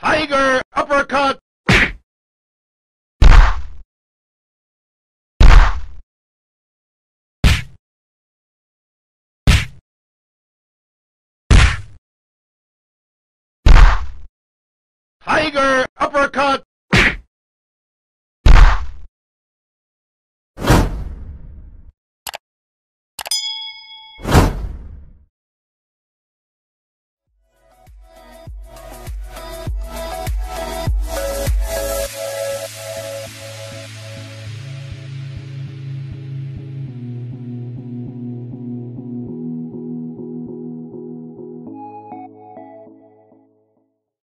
Tiger uppercut! Tiger uppercut!